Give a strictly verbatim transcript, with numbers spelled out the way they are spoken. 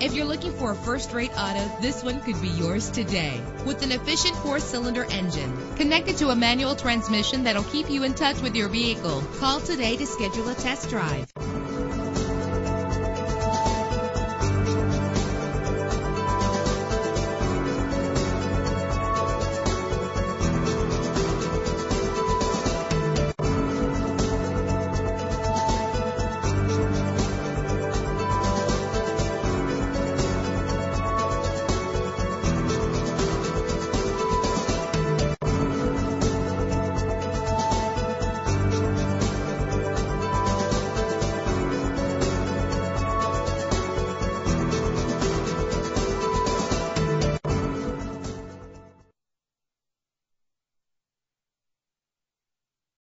If you're looking for a first-rate auto, this one could be yours today. With an efficient four-cylinder engine connected to a manual transmission that'll keep you in touch with your vehicle. Call today to schedule a test drive.